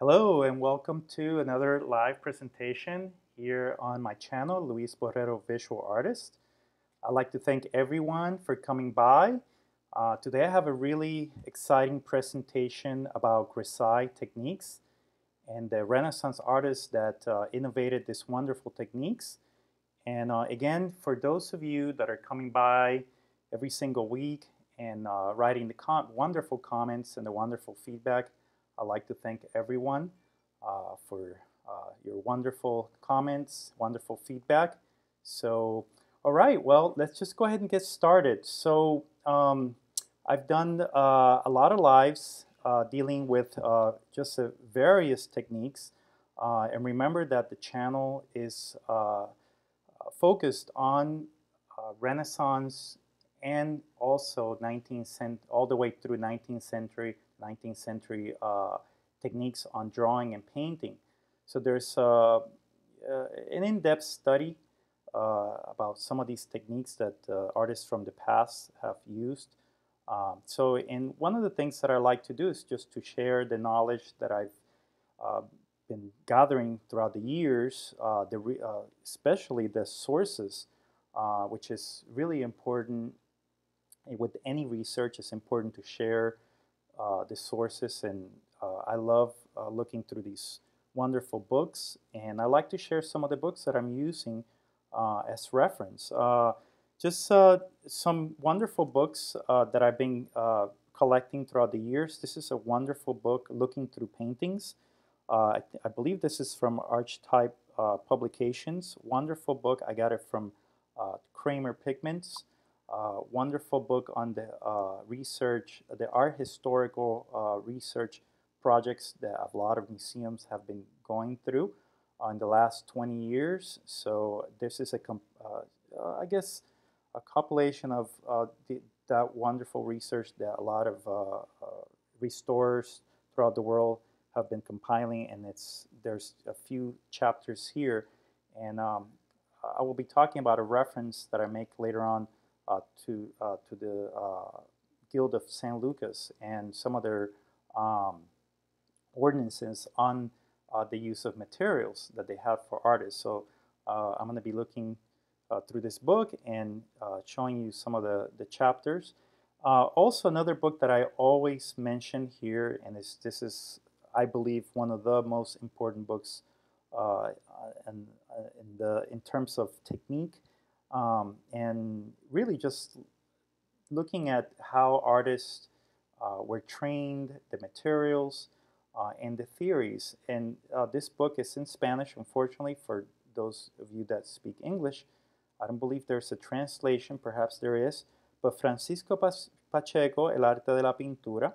Hello and welcome to another live presentation here on my channel, Luis Borrero Visual Artist. I'd like to thank everyone for coming by. Today I have a really exciting presentation about grisaille techniques and the Renaissance artists that innovated these wonderful techniques. And again, for those of you that are coming by every single week and writing the wonderful comments and the wonderful feedback, I'd like to thank everyone for your wonderful comments, wonderful feedback. So, all right, well, let's just go ahead and get started. So, I've done a lot of lives dealing with just various techniques. And remember that the channel is focused on Renaissance and also 19th century, all the way through 19th century techniques on drawing and painting. So there's an in-depth study about some of these techniques that artists from the past have used. So and one of the things that I like to do is just to share the knowledge that I've been gathering throughout the years, especially the sources, which is really important. With any research, it's important to share the sources, and I love looking through these wonderful books, and I like to share some of the books that I'm using as reference. Just some wonderful books that I've been collecting throughout the years. This is a wonderful book, Looking Through Paintings. I believe this is from Archetype Publications. Wonderful book. I got it from Kramer Pigments. Wonderful book on the research, the art historical research projects that a lot of museums have been going through in the last 20 years. So this is a, I guess, a compilation of that wonderful research that a lot of restorers throughout the world have been compiling, and there's a few chapters here, and I will be talking about a reference that I make later on to the Guild of Saint Lucas and some of their ordinances on the use of materials that they have for artists. So I'm going to be looking through this book and showing you some of the chapters. Also, another book that I always mention here, and this is, I believe, one of the most important books in terms of technique. And really just looking at how artists were trained, the materials, and the theories. And this book is in Spanish, unfortunately, for those of you that speak English. I don't believe there's a translation, perhaps there is, but Francisco Pacheco, El Arte de la Pintura.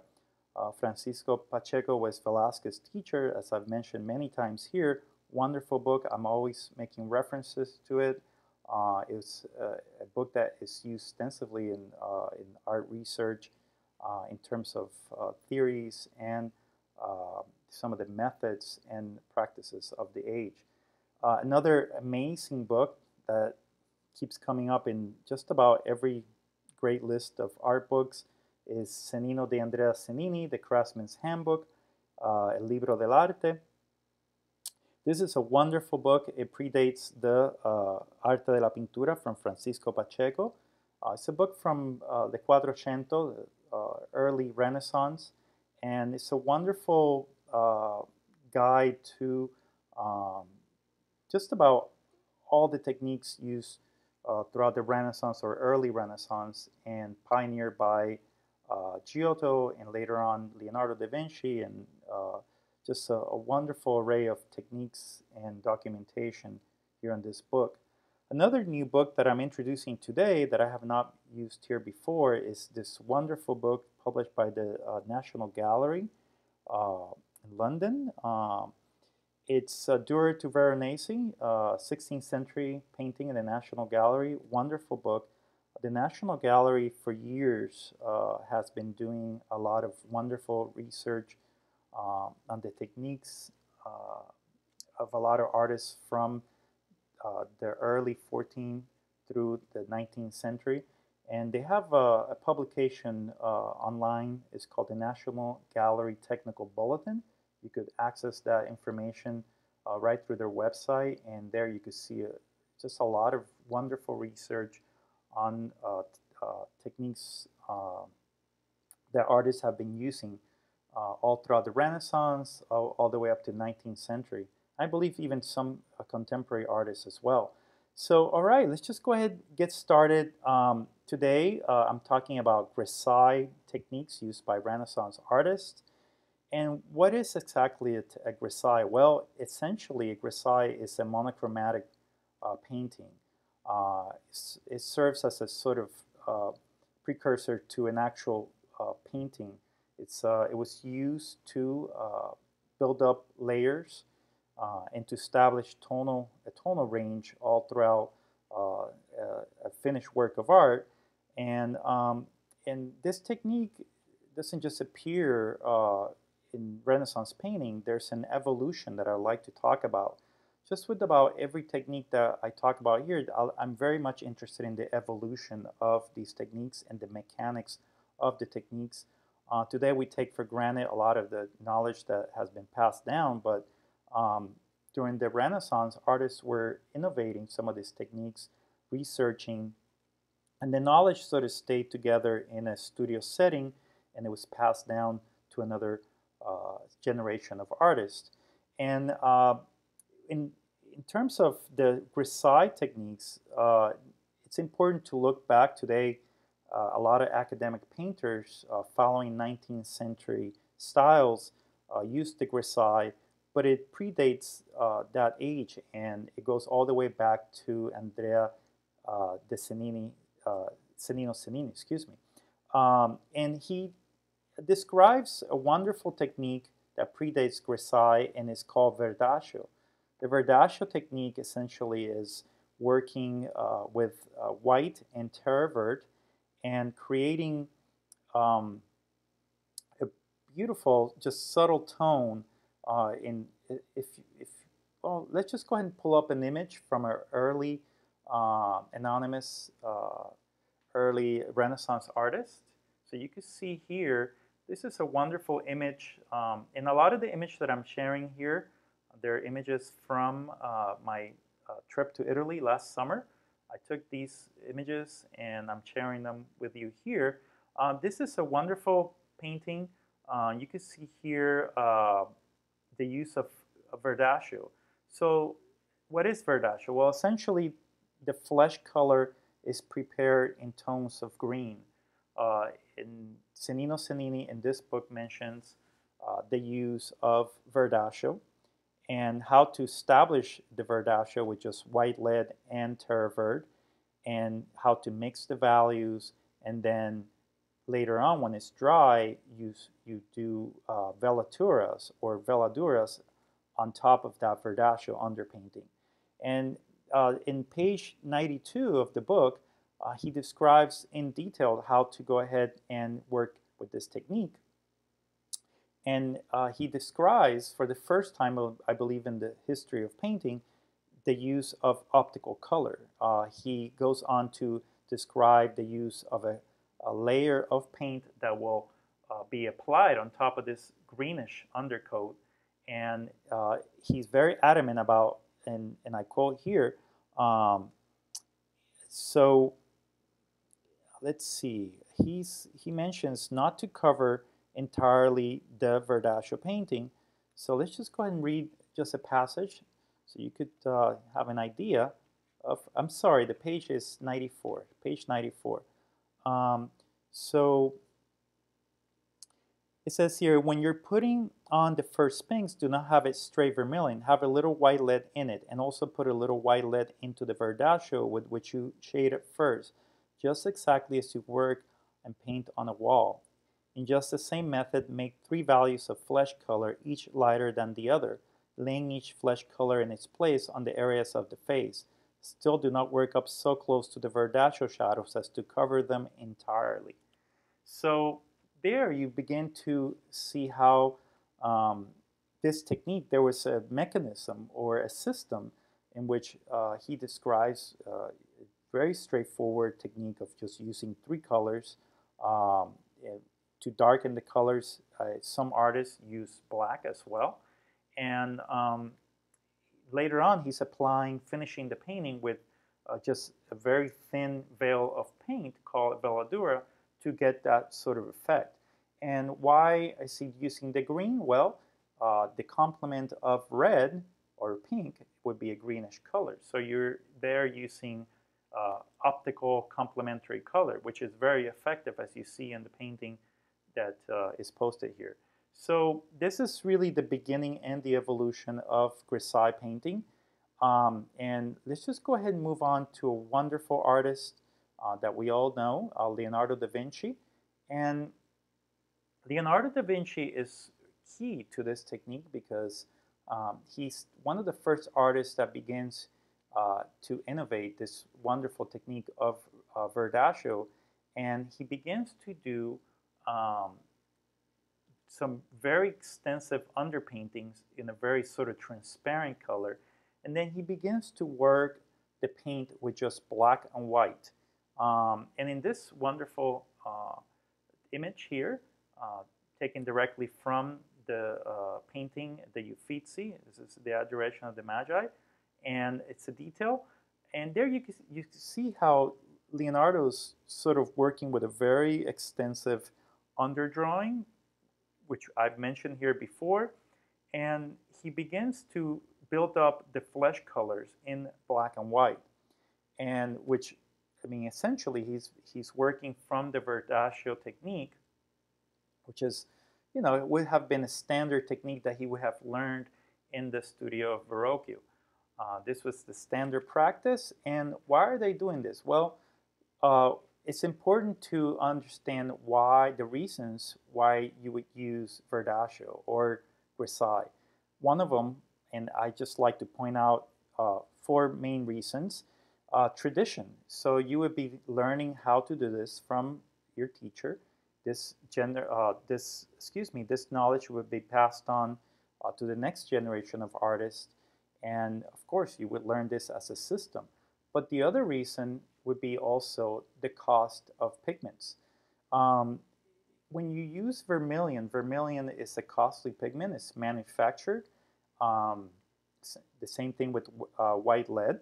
Francisco Pacheco was Velazquez's teacher, as I've mentioned many times here. Wonderful book. I'm always making references to it. It's a book that is used extensively in art research in terms of theories and some of the methods and practices of the age. Another amazing book that keeps coming up in just about every great list of art books is Cennino de Andrea Cennini, The Craftsman's Handbook, El Libro del Arte. This is a wonderful book. It predates the Arte de la Pintura from Francisco Pacheco. It's a book from the Quattrocento, early Renaissance, and it's a wonderful guide to just about all the techniques used throughout the Renaissance or early Renaissance, and pioneered by Giotto and later on Leonardo da Vinci, and just a wonderful array of techniques and documentation here in this book. Another new book that I'm introducing today that I have not used here before is this wonderful book published by the National Gallery in London. It's Durer to Veronese, 16th century painting in the National Gallery. Wonderful book. The National Gallery for years has been doing a lot of wonderful research on the techniques of a lot of artists from the early 14th through the 19th century. And they have a publication online. It's called the National Gallery Technical Bulletin. You could access that information right through their website, and there you could see just a lot of wonderful research on techniques that artists have been using all throughout the Renaissance, all the way up to 19th century. I believe even some contemporary artists as well. So, all right, let's just go ahead and get started. Today, I'm talking about grisaille techniques used by Renaissance artists. And what is exactly a grisaille? Well, essentially, a grisaille is a monochromatic painting. It serves as a sort of precursor to an actual painting. It was used to build up layers and to establish a tonal range all throughout a finished work of art. And this technique doesn't just appear in Renaissance painting. There's an evolution that I like to talk about. Just with about every technique that I talk about here, I'm very much interested in the evolution of these techniques and the mechanics of the techniques. Today we take for granted a lot of the knowledge that has been passed down, but during the Renaissance, artists were innovating some of these techniques, researching, and the knowledge sort of stayed together in a studio setting, and it was passed down to another generation of artists. And in terms of the grisaille techniques, it's important to look back today. A lot of academic painters following 19th century styles used the grisaille, but it predates that age, and it goes all the way back to Andrea de Cennini, Cennino Cennini, excuse me. And he describes a wonderful technique that predates grisaille and is called verdaccio. The verdaccio technique essentially is working with white and terra verde and creating a beautiful, just subtle tone. Well, let's just go ahead and pull up an image from an early anonymous early Renaissance artist. So you can see here, this is a wonderful image, and a lot of the images that I'm sharing here, they're images from my trip to Italy last summer. I took these images and I'm sharing them with you here. This is a wonderful painting. You can see here the use of verdaccio. So what is verdaccio? Well, essentially the flesh color is prepared in tones of green. In Cennino Cennini in this book mentions the use of verdaccio and how to establish the verdaccio with just white lead and terra verde, and how to mix the values, and then later on when it's dry you do velaturas or veladuras on top of that verdaccio underpainting. And in page 92 of the book he describes in detail how to go ahead and work with this technique. And he describes, for the first time, I believe, in the history of painting, the use of optical color. He goes on to describe the use of a layer of paint that will be applied on top of this greenish undercoat. And he's very adamant about, and I quote here, so let's see, he mentions not to cover entirely the verdaccio painting. So let's just go ahead and read just a passage so you could have an idea of, I'm sorry, the page is 94, page 94. So it says here, when you're putting on the first pinks, do not have it straight vermilion, have a little white lead in it, and also put a little white lead into the verdaccio with which you shade it first, just exactly as you work and paint on a wall. In just the same method, make three values of flesh color, each lighter than the other, laying each flesh color in its place on the areas of the face. Still do not work up so close to the verdaccio shadows as to cover them entirely. So there you begin to see how this technique, there was a mechanism or a system in which he describes a very straightforward technique of just using three colors to darken the colors. Some artists use black as well. And later on, he's finishing the painting with just a very thin veil of paint called veladura to get that sort of effect. And why is he using the green? Well, the complement of red or pink would be a greenish color. So you're there using optical complementary color, which is very effective, as you see in the painting that is posted here. So this is really the beginning and the evolution of Grisaille painting. And let's just go ahead and move on to a wonderful artist that we all know, Leonardo da Vinci. And Leonardo da Vinci is key to this technique because he's one of the first artists that begins to innovate this wonderful technique of verdaccio, and he begins to do some very extensive underpaintings in a very sort of transparent color, and then he begins to work the paint with just black and white. And in this wonderful image here, taken directly from the painting, the Uffizi, this is the Adoration of the Magi, and it's a detail. And there you can see how Leonardo's sort of working with a very extensive underdrawing, which I've mentioned here before, and he begins to build up the flesh colors in black and white, and which, I mean, essentially he's working from the verdaccio technique, which is, you know, it would have been a standard technique that he would have learned in the studio of Verrocchio. This was the standard practice. And why are they doing this? Well, it's important to understand why, the reasons why you would use verdaccio or grisaille. One of them, and I just like to point out four main reasons. Tradition. So you would be learning how to do this from your teacher. This knowledge would be passed on to the next generation of artists, and of course you would learn this as a system. But the other reason would be also the cost of pigments. When you use vermilion, vermilion is a costly pigment, it's manufactured. The same thing with white lead.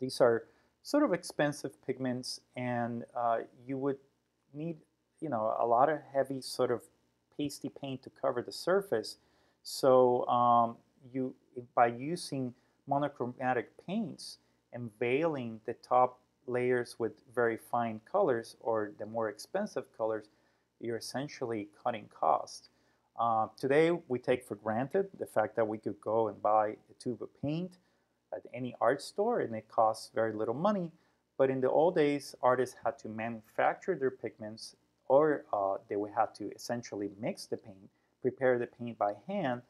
These are sort of expensive pigments, and you would need, you know, a lot of heavy sort of pasty paint to cover the surface. So by using monochromatic paints and veiling the top layers with very fine colors or the more expensive colors, you're essentially cutting cost. Today we take for granted the fact that we could go and buy a tube of paint at any art store and it costs very little money. But in the old days, artists had to manufacture their pigments, or they would have to essentially mix the paint, prepare the paint by hand,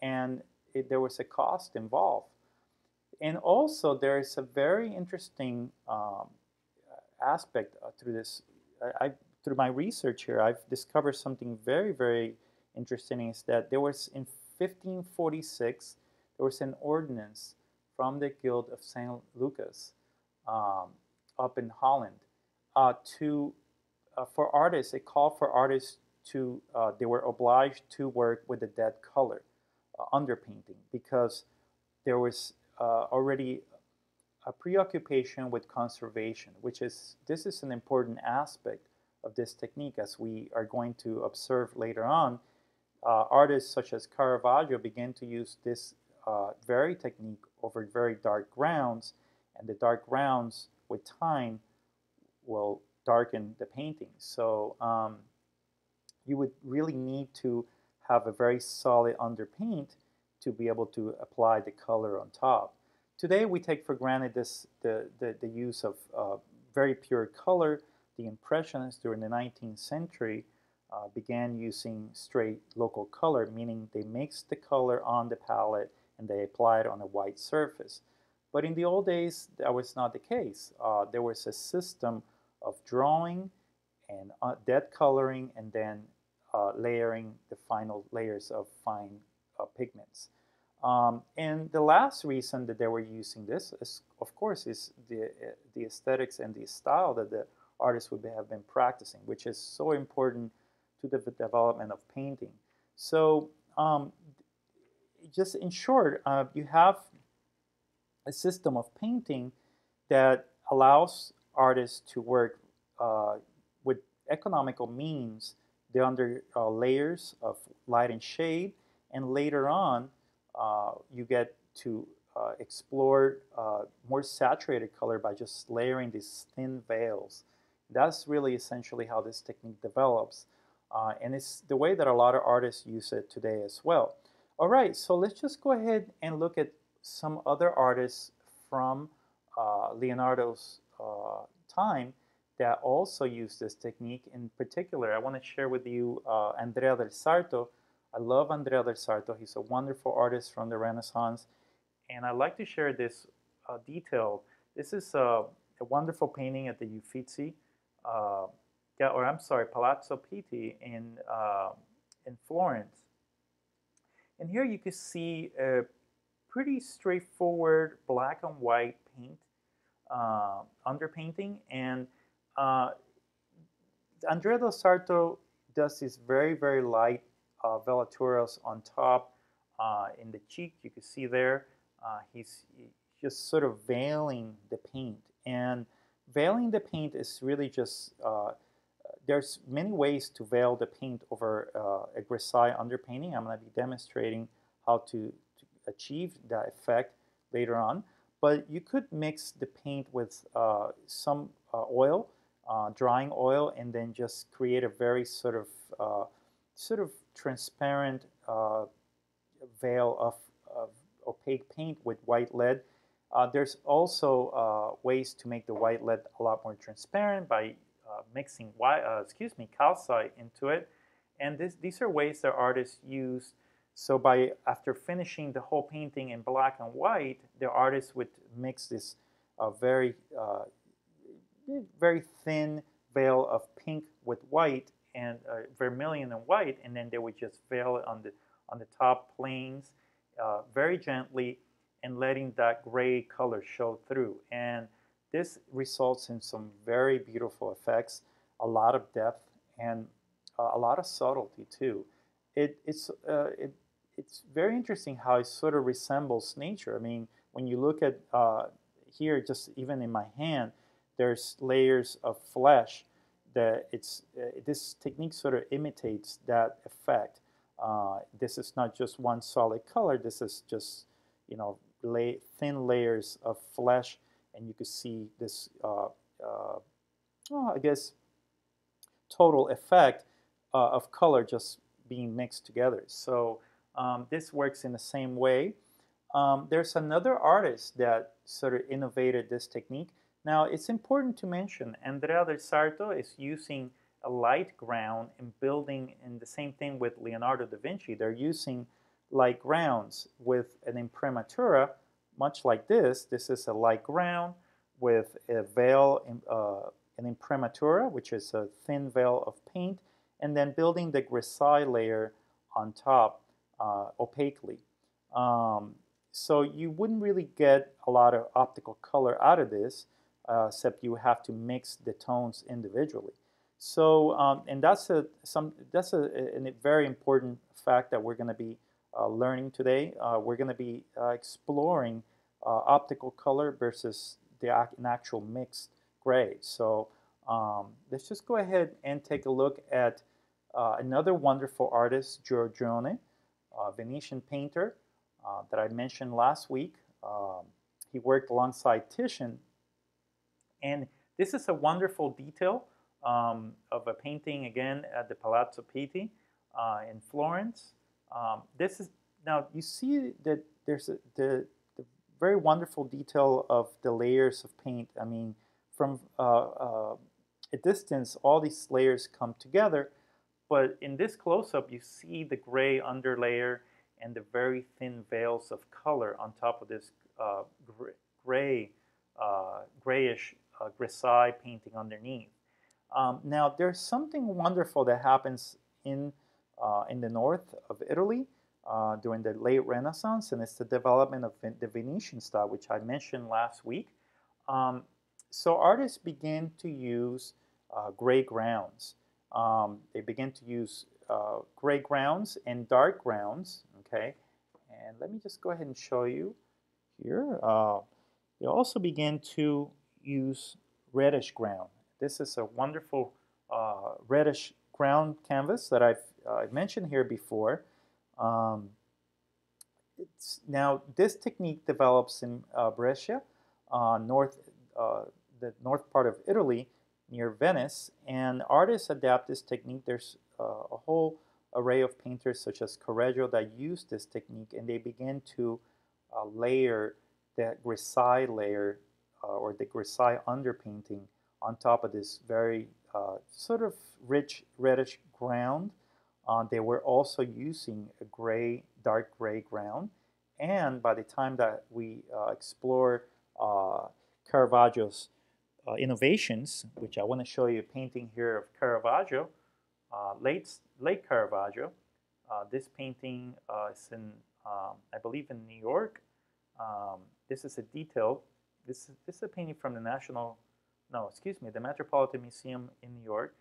and there was a cost involved. And also there is a very interesting aspect through this. Through my research here, I've discovered something very, very interesting, is that there was, in 1546, there was an ordinance from the Guild of Saint Lucas up in Holland for artists, it called for artists to, they were obliged to work with a dead color, underpainting, because there was already a preoccupation with conservation, which is, this is an important aspect of this technique, as we are going to observe later on. Artists such as Caravaggio began to use this very technique over very dark grounds, and the dark grounds with time will darken the painting. So you would really need to have a very solid underpaint to be able to apply the color on top. Today we take for granted this, the use of very pure color. The Impressionists during the 19th century began using straight local color, meaning they mixed the color on the palette and they applied it on a white surface. But in the old days, that was not the case. There was a system of drawing and dead coloring, and then layering the final layers of fine pigments. And the last reason that they were using this, is, of course, is the aesthetics and the style that the artists would have been practicing, which is so important to the development of painting. So just in short, you have a system of painting that allows artists to work with economical means. They're under layers of light and shade, and later on you get to explore more saturated color by just layering these thin veils. That's really essentially how this technique develops, and it's the way that a lot of artists use it today as well. All right, so let's just go ahead and look at some other artists from Leonardo's time that also used this technique. In particular, I want to share with you Andrea del Sarto. I love Andrea del Sarto. He's a wonderful artist from the Renaissance, and I'd like to share this detail. This is a wonderful painting at the Uffizi, Palazzo Pitti in Florence. And here you can see a pretty straightforward black and white paint, underpainting, and Andrea del Sarto does these very, very light velaturas on top in the cheek. You can see there, he's just sort of veiling the paint. And veiling the paint is really just, there's many ways to veil the paint over a grisaille underpainting. I'm going to be demonstrating how to achieve that effect later on. But you could mix the paint with some oil, drying oil, and then just create a very sort of transparent veil of opaque paint with white lead. There's also ways to make the white lead a lot more transparent by mixing calcite into it, and these are ways that artists use. So after finishing the whole painting in black and white, the artist would mix this very thin veil of pink with white and vermilion and white, and then they would just veil it on the top planes very gently, and letting that gray color show through. And this results in some very beautiful effects, a lot of depth, and a lot of subtlety too. It's very interesting how it sort of resembles nature. I mean, when you look at here, just even in my hand, there's layers of flesh that this technique sort of imitates that effect. This is not just one solid color, this is just, you know, thin layers of flesh, and you can see this, I guess, total effect of color just being mixed together. So this works in the same way. There's another artist that sort of innovated this technique. Now, it's important to mention Andrea del Sarto is using a light ground and building, and the same thing with Leonardo da Vinci. They're using light grounds with an imprimatura, much like this. This is a light ground with a veil, an imprimatura, which is a thin veil of paint, and then building the grisaille layer on top opaquely. So you wouldn't really get a lot of optical color out of this, except you have to mix the tones individually. So, and that's a very important fact that we're going to be learning today. We're going to be exploring optical color versus an actual mixed gray. So let's just go ahead and take a look at another wonderful artist, Giorgione, a Venetian painter that I mentioned last week. He worked alongside Titian, and this is a wonderful detail of a painting, again, at the Palazzo Pitti in Florence. This is, now you see that there's the very wonderful detail of the layers of paint. I mean, from a distance, all these layers come together, but in this close-up, you see the gray underlayer and the very thin veils of color on top of this grayish grisaille painting underneath. Now, there's something wonderful that happens in the north of Italy during the late Renaissance, and it's the development of the Venetian style, which I mentioned last week. So artists began to use gray grounds, They began to use gray grounds and dark grounds, okay? And let me just go ahead and show you here. They also began to use reddish ground. This is a wonderful reddish ground canvas that I've mentioned here before. Now, this technique develops in Brescia, the north part of Italy, near Venice, and artists adapt this technique. There's a whole array of painters such as Correggio that used this technique, and they began to layer that grisaille layer or the grisaille underpainting on top of this very sort of rich reddish ground. They were also using a gray, dark gray ground, and by the time that we explore Caravaggio's innovations, which I want to show you a painting here of Caravaggio, late Caravaggio. This painting is in, I believe, in New York. This is a detail. This is a painting from the the Metropolitan Museum in New York.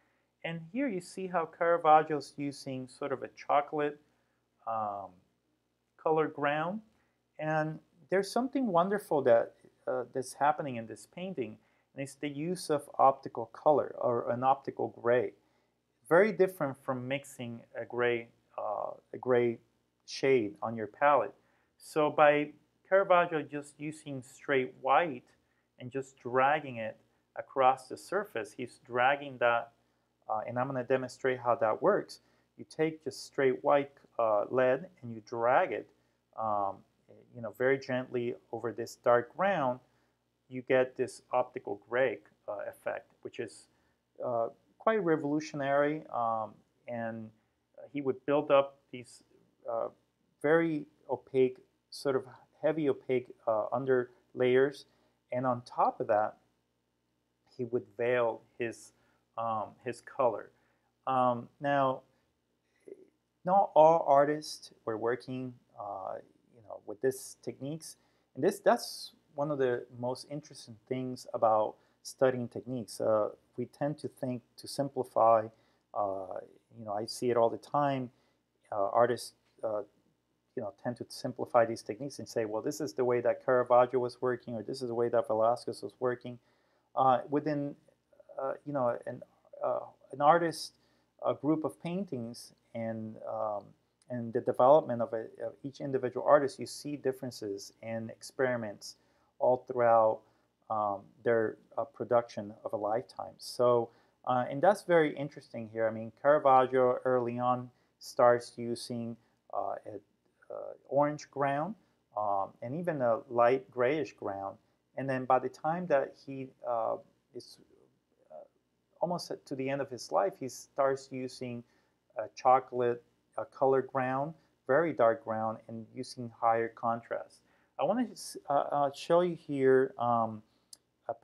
And here you see how Caravaggio's using sort of a chocolate colored ground. And there's something wonderful that that's happening in this painting, and it's the use of optical color, or an optical gray. Very different from mixing a gray shade on your palette. So by Caravaggio just using straight white and just dragging it across the surface, he's dragging that, and I'm going to demonstrate how that works. You take just straight white lead and you drag it, you know, very gently over this dark ground. You get this optical gray effect, which is quite revolutionary. And he would build up these very opaque, sort of heavy opaque under layers, and on top of that, he would veil his color. Now, not all artists were working, you know, with these techniques, and that's one of the most interesting things about studying techniques. We tend to think to simplify. You know, I see it all the time. Artists, you know, tend to simplify these techniques and say, well, this is the way that Caravaggio was working, or this is the way that Velazquez was working. Within you know, an artist, a group of paintings, and the development of, of each individual artist, you see differences and experiments all throughout their production of a lifetime. So, and that's very interesting here. I mean, Caravaggio early on starts using orange ground and even a light grayish ground. And then by the time that he is almost to the end of his life, he starts using chocolate color ground, very dark ground, and using higher contrast. I want to show you here a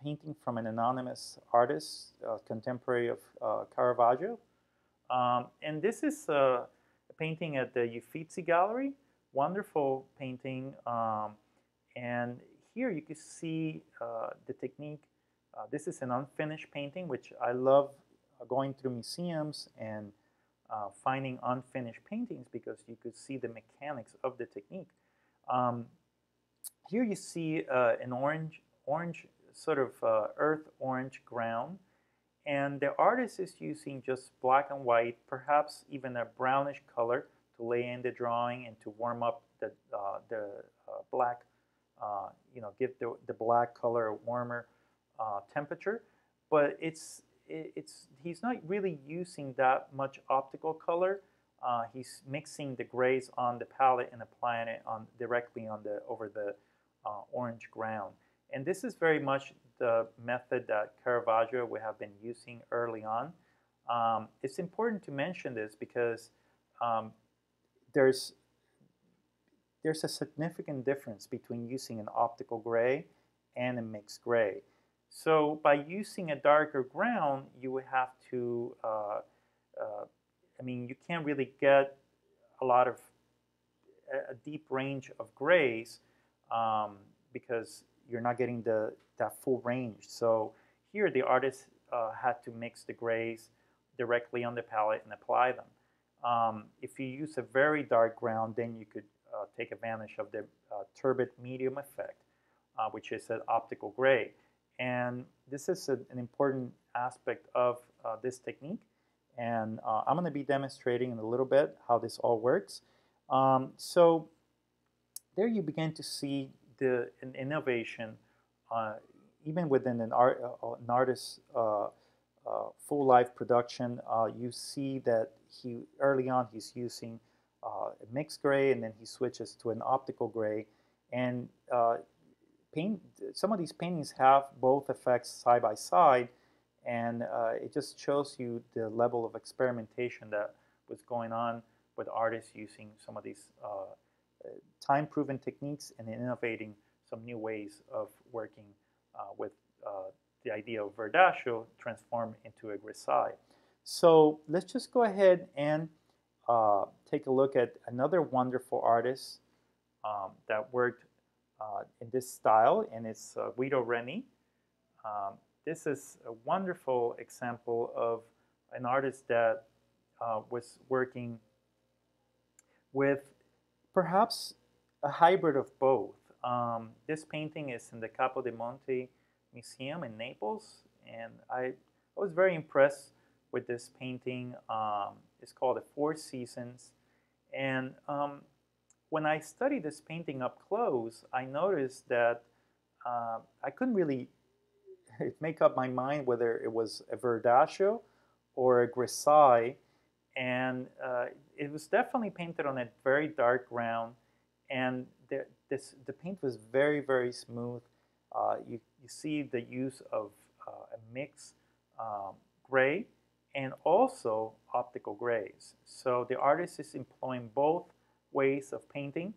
painting from an anonymous artist, contemporary of Caravaggio. And this is a painting at the Uffizi Gallery, wonderful painting. And here you can see the technique. This is an unfinished painting, which I love going through museums and finding unfinished paintings, because you could see the mechanics of the technique. Here you see an orange sort of earth orange ground, and the artist is using just black and white, perhaps even a brownish color, to lay in the drawing and to warm up the black, you know, give the black color a warmer temperature. But he's not really using that much optical color. He's mixing the grays on the palette and applying it on directly on over the orange ground. And this is very much the method that Caravaggio would have been using early on. It's important to mention this because there's a significant difference between using an optical gray and a mixed gray. So by using a darker ground, you would have to I mean, you can't really get a lot of a deep range of grays because you're not getting that full range. So here the artist had to mix the grays directly on the palette and apply them. If you use a very dark ground, then you could take advantage of the turbid medium effect, which is an optical gray. And this is an important aspect of this technique. And I'm going to be demonstrating in a little bit how this all works. So there you begin to see the innovation, even within an artist's full life production. You see that early on he's using a mixed gray, and then he switches to an optical gray. And some of these paintings have both effects side by side, and it just shows you the level of experimentation that was going on with artists using some of these time-proven techniques and innovating some new ways of working with the idea of Verdaccio transformed into a grisaille. So let's just go ahead and take a look at another wonderful artist that worked in this style, and it's Guido Reni. This is a wonderful example of an artist that was working with perhaps a hybrid of both. This painting is in the Capodimonte Museum in Naples, and I was very impressed with this painting. It's called The Four Seasons, and when I studied this painting up close, I noticed that I couldn't really make up my mind whether it was a Verdaccio or a grisaille, and it was definitely painted on a very dark ground, and the paint was very, very smooth. You see the use of a mix gray and also optical grays. So the artist is employing both ways of painting,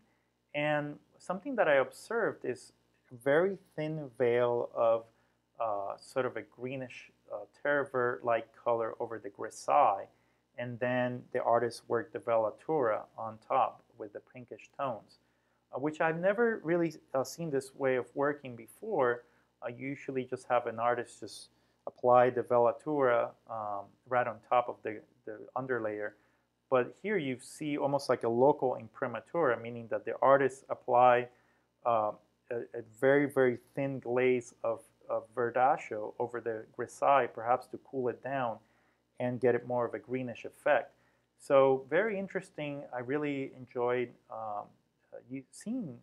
and something that I observed is a very thin veil of sort of a greenish terra vert-like color over the grisaille, and then the artist worked the velatura on top with the pinkish tones, which I've never really seen this way of working before. I usually just have an artist just apply the velatura right on top of the underlayer, but here you see almost like a local imprimatur, meaning that the artists apply a very, very thin glaze of Verdaccio over the grisaille, perhaps to cool it down and get it more of a greenish effect. So very interesting. I really enjoyed seeing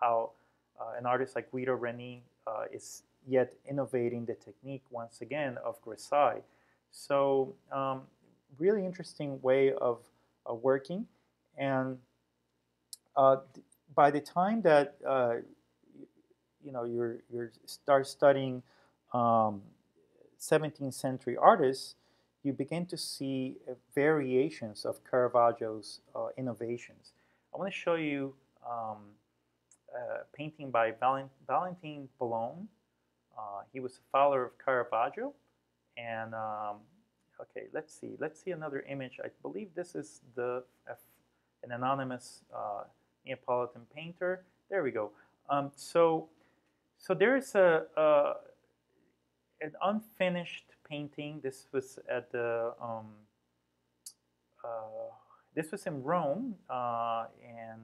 how an artist like Guido Reni is yet innovating the technique once again of grisaille. So really interesting way of working. And by the time that you know, you start studying 17th century artists, you begin to see variations of Caravaggio's innovations. I want to show you a painting by Valentin Boulogne. He was a follower of Caravaggio. And okay, let's see another image. I believe this is an anonymous Neapolitan painter. There we go. So there is an unfinished painting. This was at the this was in Rome, and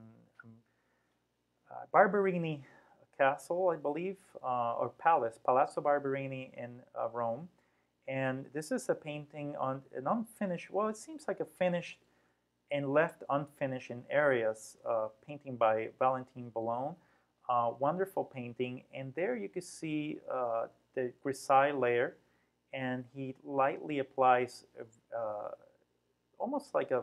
Barberini Castle, I believe, or Palace, Palazzo Barberini in Rome. And this is a painting on an unfinished, well, it seems like a finished and left unfinished in areas, painting by Valentin Boulogne. Wonderful painting, and there you can see the grisaille layer, and he lightly applies almost like a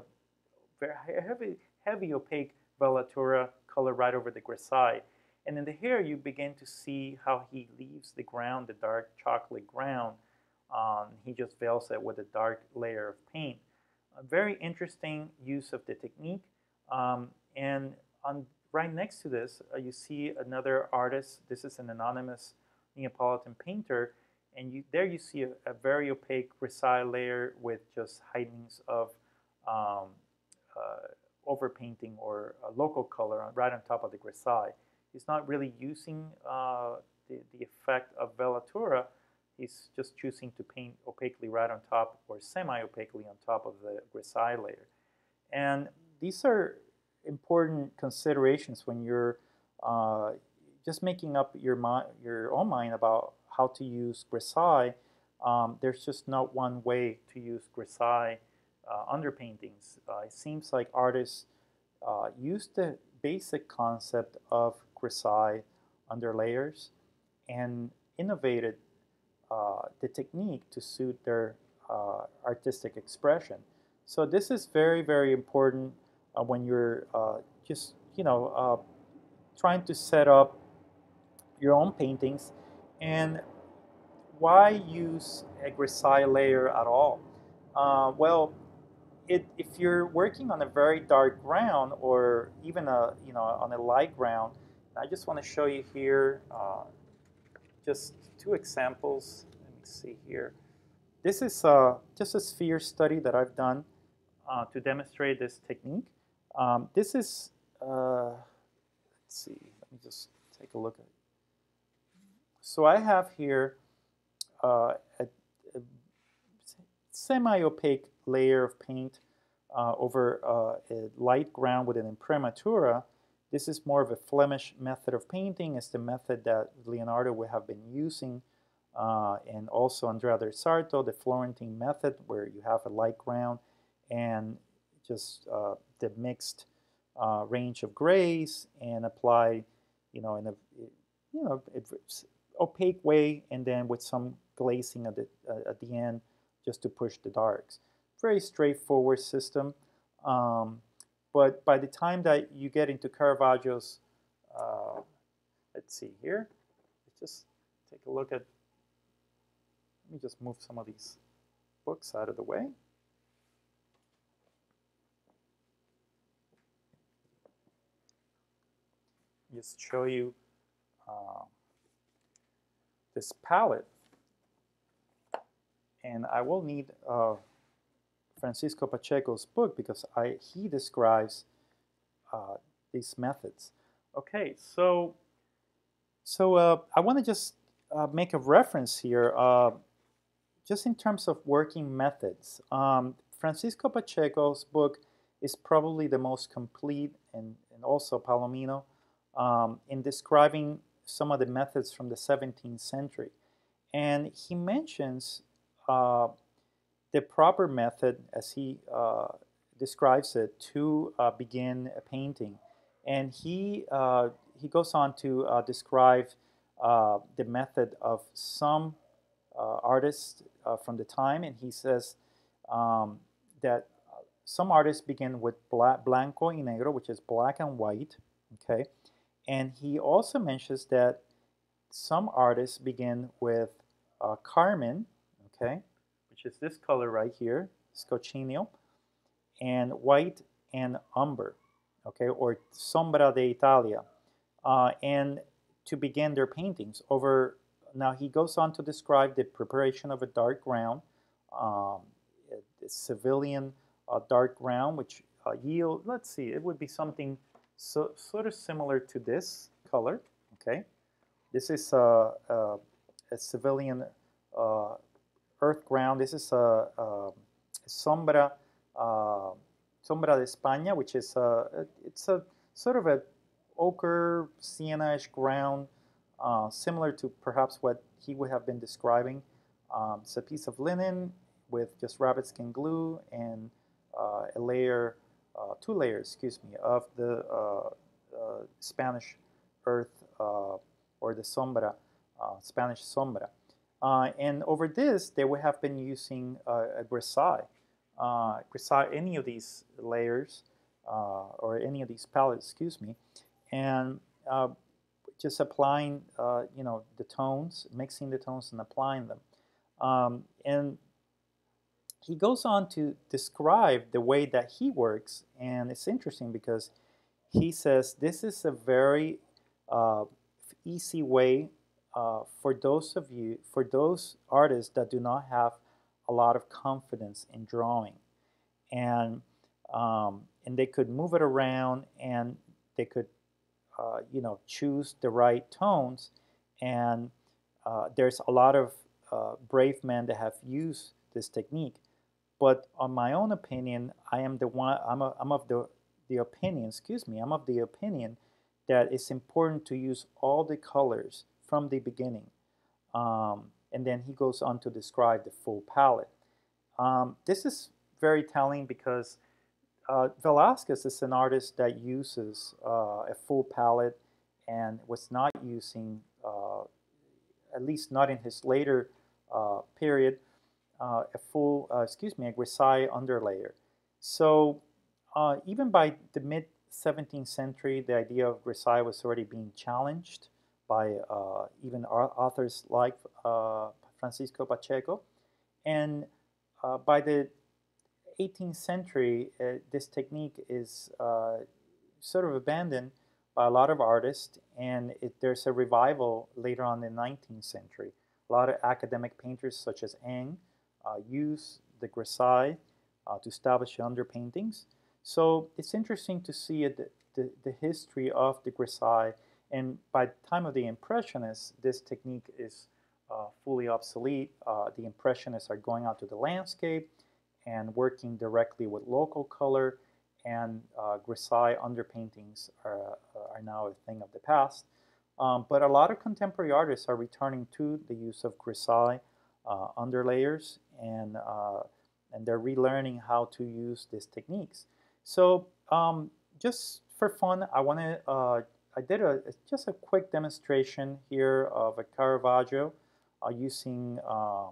very heavy opaque velatura color right over the grisaille. And in the hair you begin to see how he leaves the ground, the dark chocolate ground. He just veils it with a dark layer of paint. A very interesting use of the technique. And on right next to this, you see another artist. This is an anonymous Neapolitan painter, and there you see a very opaque grisaille layer with just heightenings of overpainting or a local color right on top of the grisaille. He's not really using the effect of velatura. is just choosing to paint opaquely right on top or semi-opaquely on top of the grisaille layer. And these are important considerations when you're just making up your own mind about how to use grisaille. There's just not one way to use grisaille underpaintings. It seems like artists use the basic concept of grisaille under layers and innovated the technique to suit their artistic expression. So this is very, very important when you're just, you know, trying to set up your own paintings. And why use a grisaille layer at all? Well, if you're working on a very dark ground or even a, you know, on a light ground, I just want to show you here just two examples. Let me see here. This is just a sphere study that I've done to demonstrate this technique. This is, let's see, let me just take a look at it. So I have here a semi-opaque layer of paint over a light ground with an imprimatura. This is more of a Flemish method of painting. It's the method that Leonardo would have been using, and also Andrea del Sarto, the Florentine method, where you have a light ground and just the mixed range of grays, and apply, you know, in a opaque way, and then with some glazing at the end, just to push the darks. Very straightforward system. But by the time that you get into Caravaggio's, let's see here, let's just take a look at, let me just move some of these books out of the way. Just show you this palette. And I will need Francisco Pacheco's book, because he describes these methods. Okay, so I want to just make a reference here, just in terms of working methods. Francisco Pacheco's book is probably the most complete, and also Palomino, in describing some of the methods from the 17th century. And he mentions the proper method, as he describes it, to begin a painting. And he goes on to describe the method of some artists from the time, and he says that some artists begin with blanco y negro, which is black and white, okay? And he also mentions that some artists begin with carmine, okay? Is this color right here, Scoccinio, and white and umber, okay, or Sombra de Italia, and to begin their paintings over. Now he goes on to describe the preparation of a dark ground, a Sevillian dark ground, which yield, let's see, it would be something so, sort of similar to this color, okay? This is a Sevillian earth ground. This is a sombra, sombra de España, which is it's a sort of a ochre, sienna-ish ground, similar to perhaps what he would have been describing. It's a piece of linen with just rabbit skin glue and a layer, two layers, excuse me, of the Spanish earth or the sombra, Spanish sombra. And over this, they would have been using a grisaille. Any of these layers, or any of these palettes, excuse me, and just applying, you know, the tones, mixing the tones and applying them. And he goes on to describe the way that he works, and it's interesting because he says this is a very easy way for those artists that do not have a lot of confidence in drawing, and they could move it around, and they could, you know, choose the right tones, and there's a lot of brave men that have used this technique. But on my own opinion, I'm of the opinion that it's important to use all the colors from the beginning. And then he goes on to describe the full palette. This is very telling because Velazquez is an artist that uses a full palette and was not using, at least not in his later period, a Grisaille underlayer. So even by the mid-17th century, the idea of Grisaille was already being challenged by even authors like Francisco Pacheco. And by the 18th century, this technique is sort of abandoned by a lot of artists, and there's a revival later on in the 19th century. A lot of academic painters such as Eng use the grisaille to establish underpaintings. So it's interesting to see the history of the grisaille, and by the time of the Impressionists, this technique is fully obsolete. The Impressionists are going out to the landscape and working directly with local color, and grisaille underpaintings are now a thing of the past. But a lot of contemporary artists are returning to the use of grisaille underlayers, and they're relearning how to use these techniques. So just for fun, I did just a quick demonstration here of a Caravaggio using a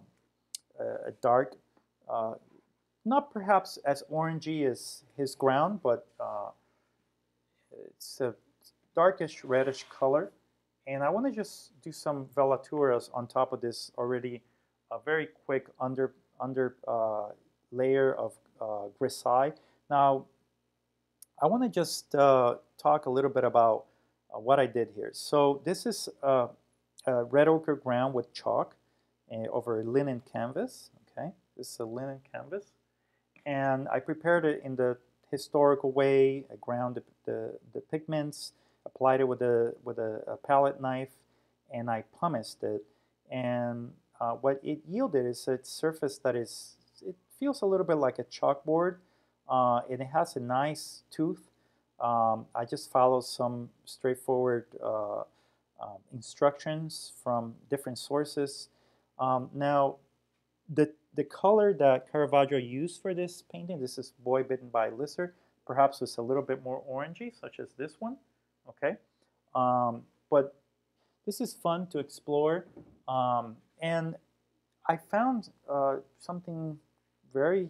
dark, not perhaps as orangey as his ground, but it's a darkish reddish color. And I want to just do some velaturas on top of this already a very quick under layer of grisaille. Now, I want to just talk a little bit about what I did here. So this is a red ochre ground with chalk over a linen canvas. Okay, this is a linen canvas. And I prepared it in the historical way. I ground the pigments, applied it with a palette knife, and I pumiced it. And what it yielded is a surface that is, it feels a little bit like a chalkboard, and it has a nice tooth. I just follow some straightforward instructions from different sources. Now, the color that Caravaggio used for this painting, this is Boy Bitten by a Lizard, perhaps was a little bit more orangey, such as this one. Okay, but this is fun to explore. And I found something very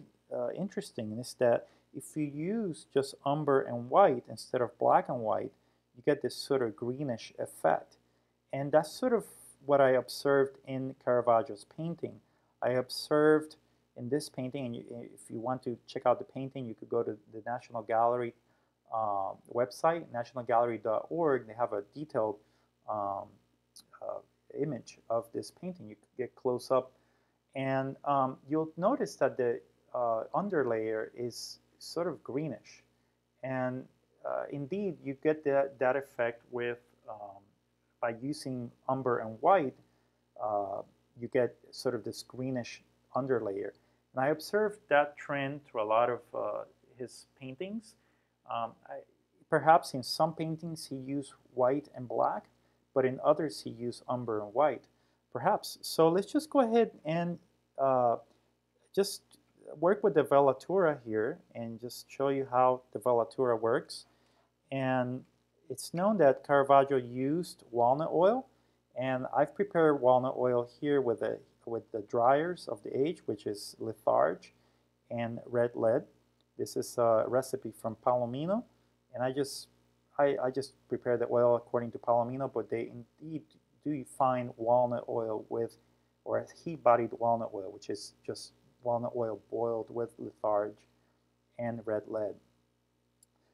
interesting is that if you use just umber and white instead of black and white, you get this sort of greenish effect. And that's sort of what I observed in Caravaggio's painting. I observed in this painting, and if you want to check out the painting, you could go to the National Gallery website, nationalgallery.org. They have a detailed image of this painting. You could get close up, and you'll notice that the underlayer is sort of greenish, and indeed you get that effect with by using umber and white. You get sort of this greenish underlayer, and I observed that trend through a lot of his paintings. Perhaps in some paintings he used white and black, but in others he used umber and white, perhaps. So let's just go ahead and just work with the velatura here and just show you how the velatura works. And it's known that Caravaggio used walnut oil, and I've prepared walnut oil here with the dryers of the age, which is litharge and red lead. This is a recipe from Palomino, and I just prepare the oil according to Palomino, but they indeed do find walnut oil with, or heat-bodied walnut oil, which is just walnut oil boiled with litharge and red lead.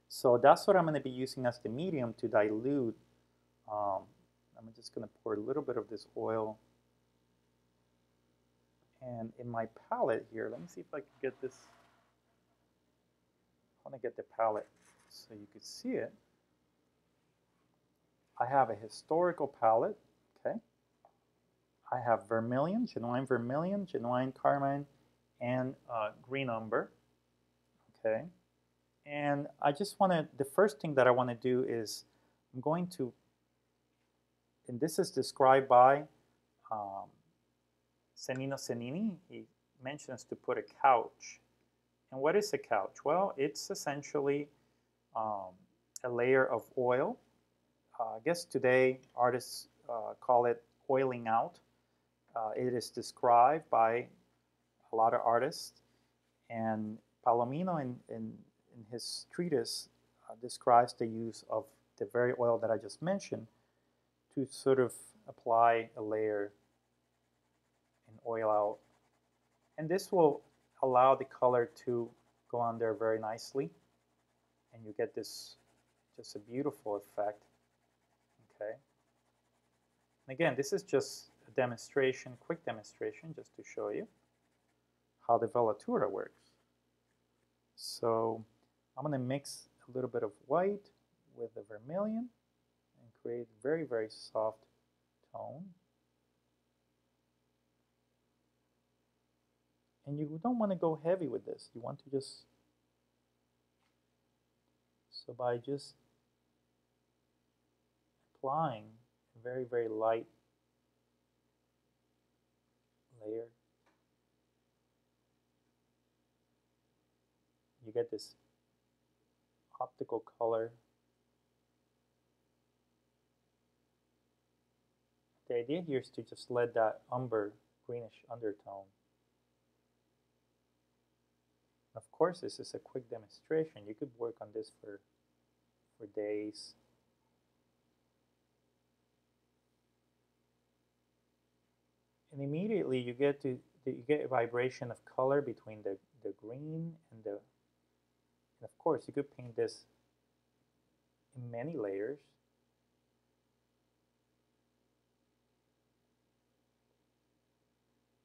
So that's what I'm going to be using as the medium to dilute. I'm just going to pour a little bit of this oil. And in my palette here, let me see if I can get this. I want to get the palette so you could see it. I have a historical palette, okay? I have vermilion, genuine carmine, and green umber. Okay, and I just want to, the first thing that I want to do is I'm going to, and this is described by Cennino Cennini. He mentions to put a couch. And what is a couch? Well, it's essentially a layer of oil. I guess today artists call it oiling out. It is described by a lot of artists, and Palomino in his treatise describes the use of the very oil that I just mentioned to sort of apply a layer and oil out. And this will allow the color to go on there very nicely, and you get this just a beautiful effect. Okay. And again, this is just a demonstration, quick demonstration, just to show you how the velatura works. So I'm going to mix a little bit of white with the vermilion and create a very, very soft tone. And you don't want to go heavy with this. You want to just, so by just applying a very, very light layer, you get this optical color. The idea here is to just let that umber, greenish undertone. Of course, this is a quick demonstration. You could work on this for days. And immediately you get to a vibration of color between the green and the. And of course, you could paint this in many layers.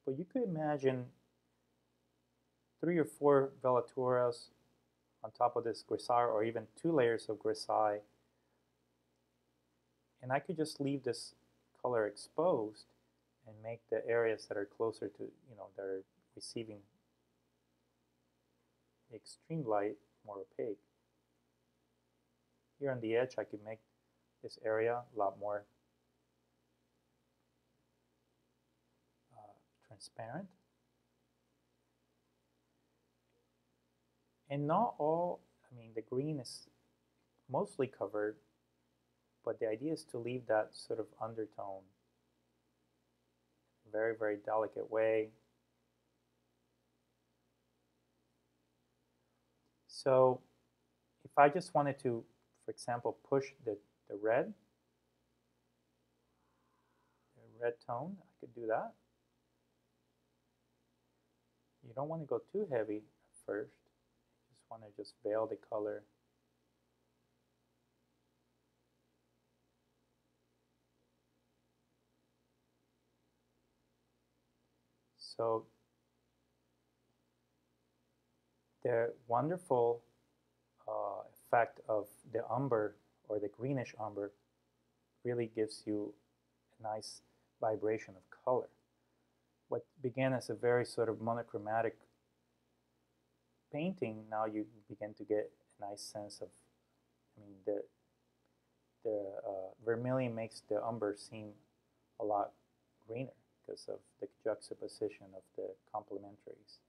But you could imagine 3 or 4 velaturas on top of this grisaille, or even 2 layers of grisaille. And I could just leave this color exposed and make the areas that are closer to, you know, that are receiving extreme light more opaque. Here on the edge, I could make this area a lot more transparent. And not all, I mean, the green is mostly covered, but the idea is to leave that sort of undertone in a very, very delicate way. So if I just wanted to, for example, push the red tone, I could do that. You don't want to go too heavy at first. You just want to just veil the color. So the wonderful effect of the umber, or the greenish umber, really gives you a nice vibration of color. What began as a very sort of monochromatic painting, now you begin to get a nice sense of, I mean, the vermilion makes the umber seem a lot greener because of the juxtaposition of the complementaries.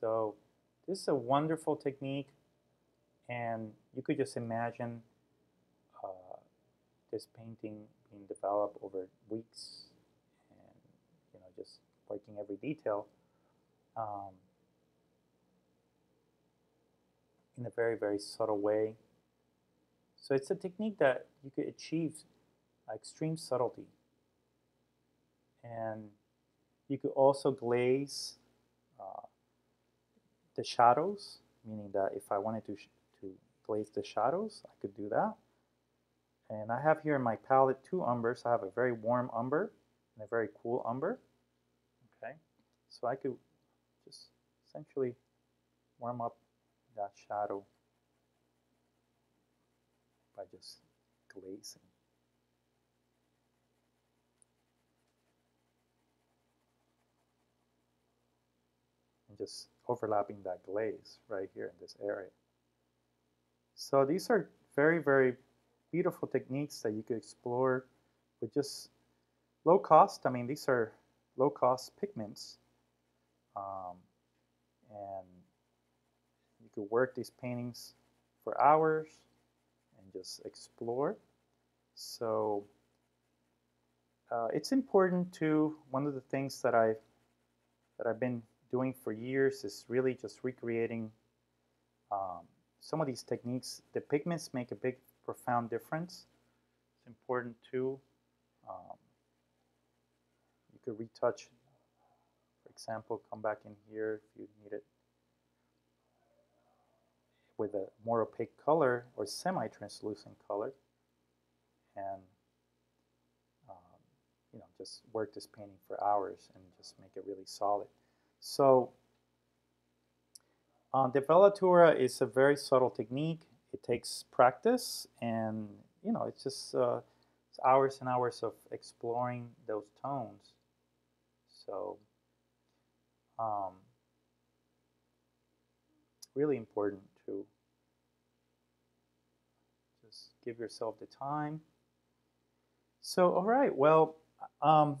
So this is a wonderful technique, and you could just imagine this painting being developed over weeks, and you know, just working every detail in a very, very subtle way. So it's a technique that you could achieve extreme subtlety, and you could also glaze the shadows, meaning that if I wanted to glaze the shadows, I could do that. And I have here in my palette 2 umbers. I have a very warm umber and a very cool umber. Okay, so I could just essentially warm up that shadow by just glazing. just overlapping that glaze right here in this area. So these are very, very beautiful techniques that you could explore with just low cost. I mean, these are low cost pigments. And you could work these paintings for hours and just explore. So it's important too. One of the things that I've been doing for years is really just recreating some of these techniques. The pigments make a big, profound difference. It's important too. You could retouch, for example, come back in here if you need it with a more opaque color or semi-translucent color, and you know, just work this painting for hours and just make it really solid. So the velatura is a very subtle technique. It takes practice, and you know, it's just it's hours and hours of exploring those tones. So really important to just give yourself the time. So all right, well, I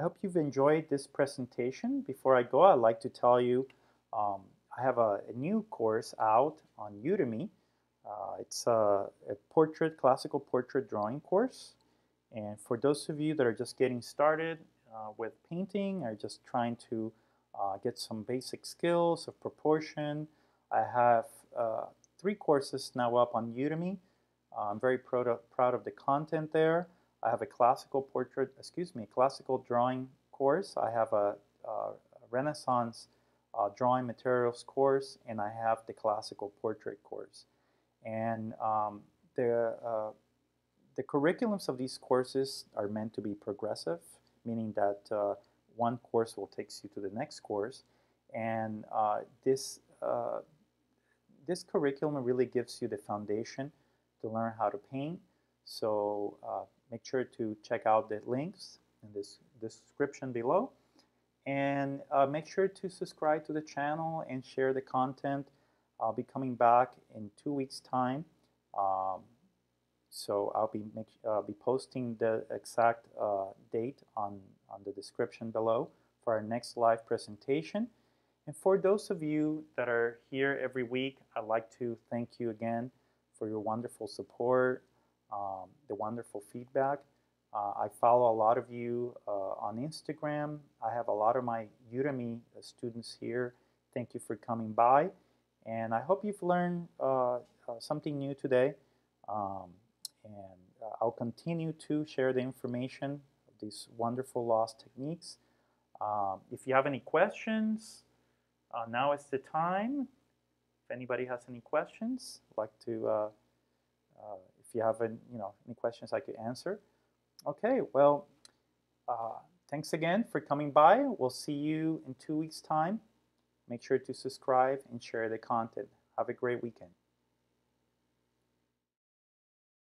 hope you've enjoyed this presentation. Before I go, I'd like to tell you I have a new course out on Udemy. It's a portrait, classical portrait drawing course. And for those of you that are just getting started with painting or just trying to get some basic skills of proportion, I have 3 courses now up on Udemy. I'm very proud of the content there. I have a classical portrait, classical drawing course. I have a Renaissance drawing materials course, and I have the classical portrait course. And the curriculums of these courses are meant to be progressive, meaning that one course will take you to the next course. And this curriculum really gives you the foundation to learn how to paint. So make sure to check out the links in this description below, and make sure to subscribe to the channel and share the content. I'll be coming back in 2 weeks' time, so I'll be posting the exact date on the description below for our next live presentation. And for those of you that are here every week, I'd like to thank you again for your wonderful support, the wonderful feedback. I follow a lot of you on Instagram. I have a lot of my Udemy students here. Thank you for coming by. And I hope you've learned something new today. And I'll continue to share the information of these wonderful lost techniques. If you have any questions, now is the time. If anybody has any questions, I'd like to, if you have any questions I could answer. Okay, well, thanks again for coming by. We'll see you in 2 weeks' time. Make sure to subscribe and share the content. Have a great weekend.